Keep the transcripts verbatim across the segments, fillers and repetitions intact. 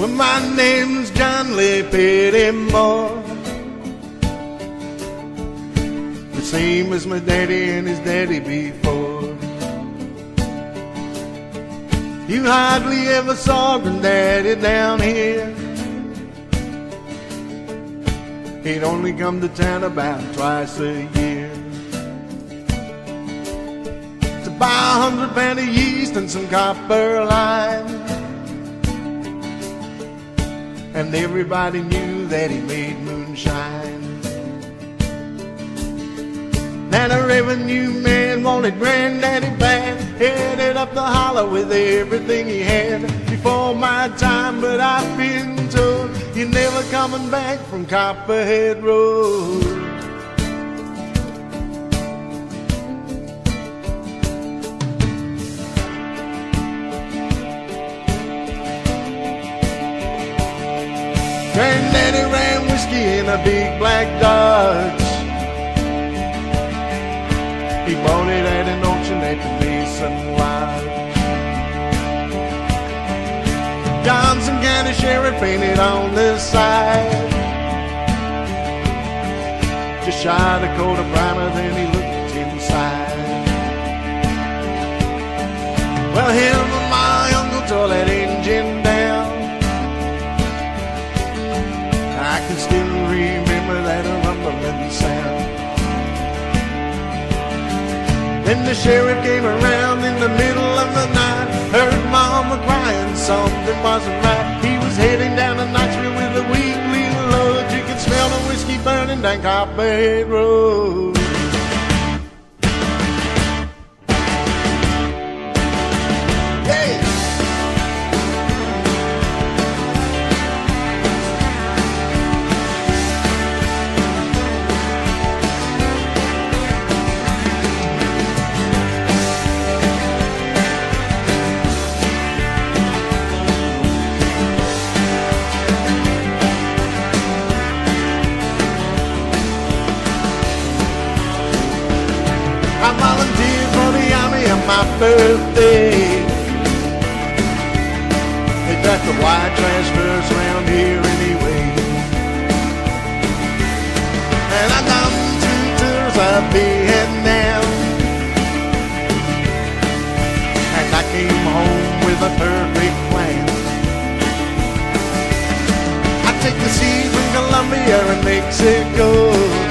Well, my name's John Lee Pettymore, the same as my daddy and his daddy before. You hardly ever saw Granddaddy down here. He'd only come to town about twice a year to buy a hundred pound of yeast and some copper lime. And everybody knew that he made moonshine. Now the revenue man wanted Granddaddy back, headed up the holler with everything he had. Before my time, but I've been told you're never coming back from Copperhead Road. Granddaddy ran whiskey in a big black Dodge. He bought it at an auction at the Mason Lodge. Johnson County Sheriff painted on the side, just shy of the coat of primer, then he looked inside. Well, him and my uncle tore that engine down. I can still remember that rumbling sound. Then the sheriff came around in the middle of the night, heard Mama crying, something wasn't right. He was heading down to Knoxville with a weak little load. You could smell the whiskey burning down Copperhead Road. I volunteered for the army on my birthday. They got the white trash first round here anyway. And I done two tours of Vietnam, and I came home with a perfect plan. I take the sea from Colombia and Mexico.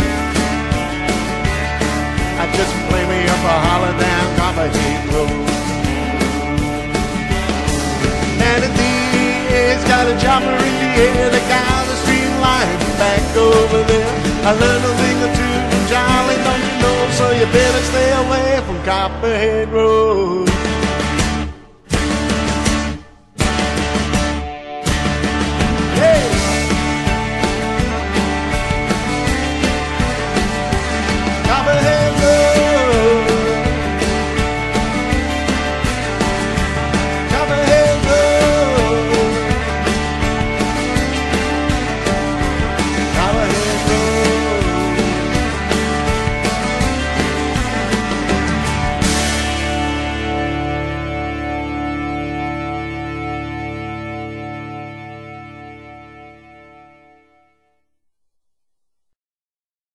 Just play me up a holler down Copperhead Road. And the D A's got a chopper in the air, they got a streamline back over there. I learned a thing or two from Charlie, don't you know? So you better stay away from Copperhead Road.